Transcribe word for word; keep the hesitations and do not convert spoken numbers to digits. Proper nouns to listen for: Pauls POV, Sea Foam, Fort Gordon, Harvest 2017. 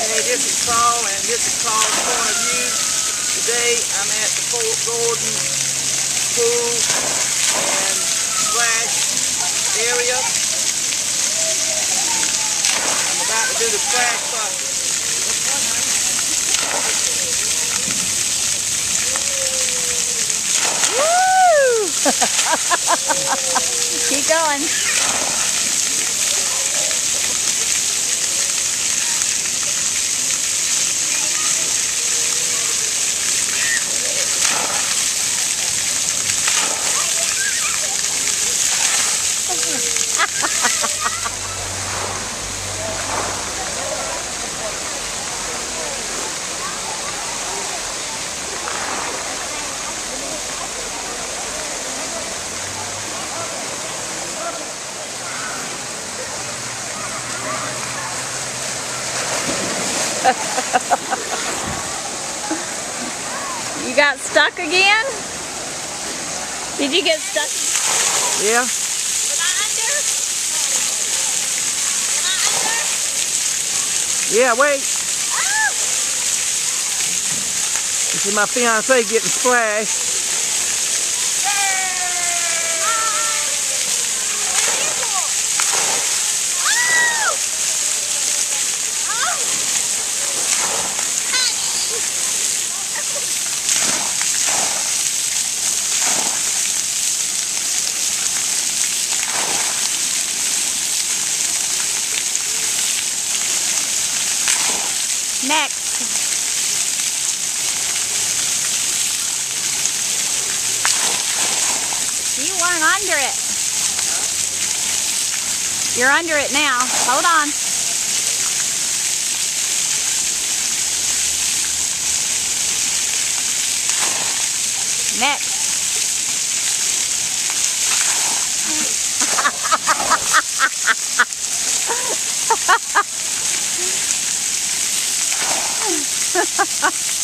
Hey, this is Paul, and this is Paul's Point of View. Today I'm at the Fort Gordon pool and splash area. I'm about to do the splash process. Keep going. You got stuck again? Did you get stuck? Yeah. Am I under? Am I under? Yeah, wait. Oh. You see my fiance getting splashed. Next. You weren't under it. You're under it now. Hold on. Next. Ha, ha, ha.